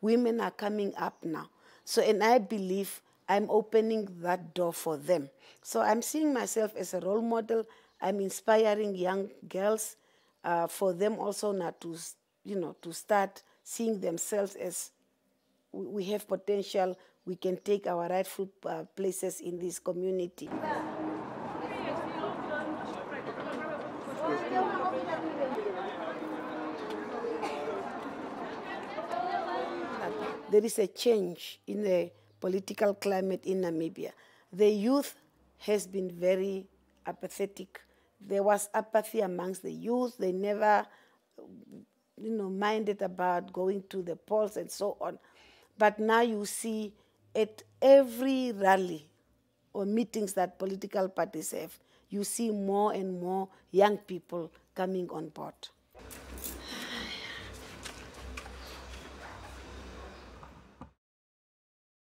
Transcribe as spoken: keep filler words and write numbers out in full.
Women are coming up now. So, and I believe I'm opening that door for them. So I'm seeing myself as a role model. I'm inspiring young girls uh, for them also not to, you know, to start seeing themselves as we have potential, we can take our rightful uh, places in this community. There is a change in the political climate in Namibia. The youth has been very apathetic. There was apathy amongst the youth. They never, you know, minded about going to the polls and so on. But now you see at every rally or meetings that political parties have, you see more and more young people coming on board.